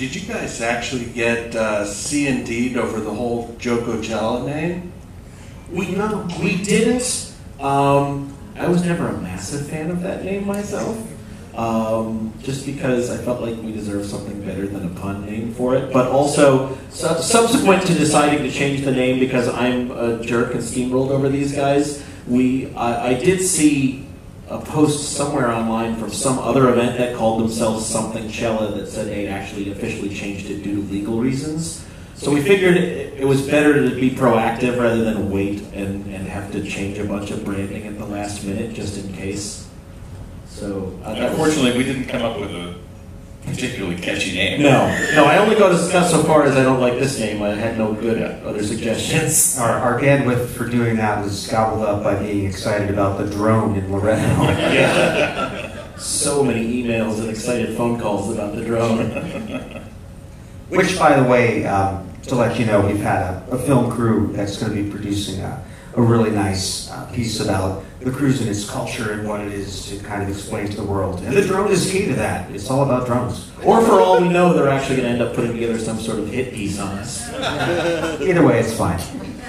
Did you guys actually get C&D'd over the whole JoCoachella name? We didn't. I was never a massive fan of that name myself, just because I felt like we deserved something better than a pun name for it. But also, subsequent to deciding to change the name because I'm a jerk and steamrolled over these guys, I did see a post somewhere online from some other event that called themselves Somethingchella that said they'd actually officially changed it due to legal reasons. So we figured it was better to be proactive rather than wait and have to change a bunch of branding at the last minute just in case. So unfortunately, we didn't come up with a particularly catchy name. No, I only got so far as I don't like this name. I had no good other suggestions. Our bandwidth for doing that was gobbled up by being excited about the drone in Loreto. Yeah. So many emails and excited phone calls about the drone. Which, by the way, to let you know, we've had a film crew that's going to be producing a really nice piece about the cruise and its culture and what it is to kind of explain to the world. And the drone is key to that. It's all about drones. Or for all we know, they're actually going to end up putting together some sort of hit piece on us. Either way, it's fine.